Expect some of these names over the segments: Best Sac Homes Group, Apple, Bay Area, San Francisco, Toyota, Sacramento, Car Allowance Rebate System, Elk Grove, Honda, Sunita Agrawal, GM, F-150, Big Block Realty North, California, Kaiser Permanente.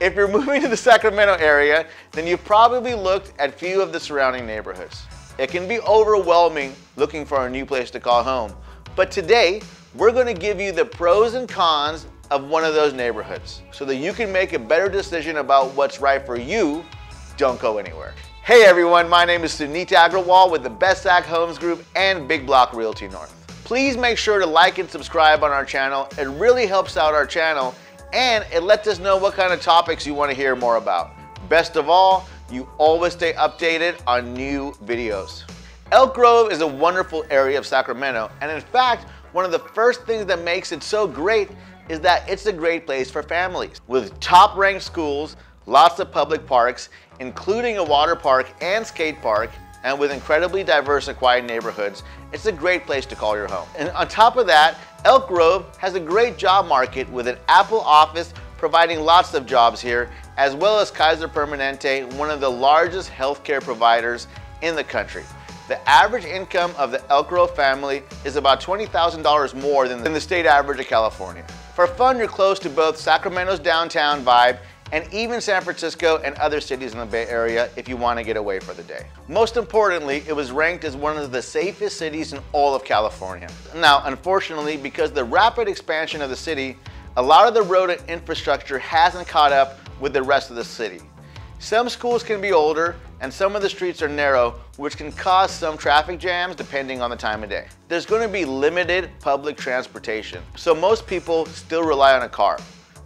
If you're moving to the Sacramento area, then you've probably looked at few of the surrounding neighborhoods. It can be overwhelming looking for a new place to call home. But today, we're going to give you the pros and cons of one of those neighborhoods so that you can make a better decision about what's right for you. Don't go anywhere. Hey everyone, my name is Sunita Agrawal with the Best Sac Homes Group and Big Block Realty North. Please make sure to like and subscribe on our channel. It really helps out our channel and it lets us know what kind of topics you want to hear more about. Best of all, you always stay updated on new videos. Elk Grove is a wonderful area of Sacramento, and in fact, one of the first things that makes it so great is that it's a great place for families. With top-ranked schools, lots of public parks, including a water park and skate park, and with incredibly diverse and quiet neighborhoods, it's a great place to call your home. And on top of that, Elk Grove has a great job market with an Apple office providing lots of jobs here, as well as Kaiser Permanente, one of the largest healthcare providers in the country. The average income of the Elk Grove family is about $20,000 more than the state average of California. For fun, you're close to both Sacramento's downtown vibe and even San Francisco and other cities in the Bay Area if you want to get away for the day. Most importantly, it was ranked as one of the safest cities in all of California. Now, unfortunately, because the rapid expansion of the city, a lot of the road and infrastructure hasn't caught up with the rest of the city. Some schools can be older and some of the streets are narrow, which can cause some traffic jams depending on the time of day. There's going to be limited public transportation, so most people still rely on a car.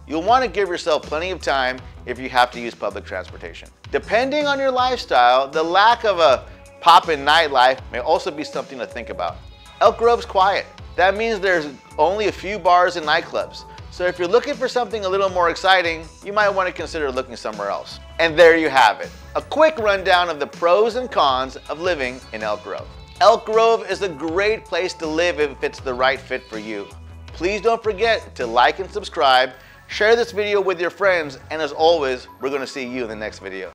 You'll want to give yourself plenty of time if you have to use public transportation. Depending on your lifestyle, the lack of a pop-in nightlife may also be something to think about. Elk Grove's quiet. That means there's only a few bars and nightclubs. So if you're looking for something a little more exciting, you might want to consider looking somewhere else. And there you have it. A quick rundown of the pros and cons of living in Elk Grove. Elk Grove is a great place to live if it's the right fit for you. Please don't forget to like and subscribe. Share this video with your friends, and as always, we're going to see you in the next video.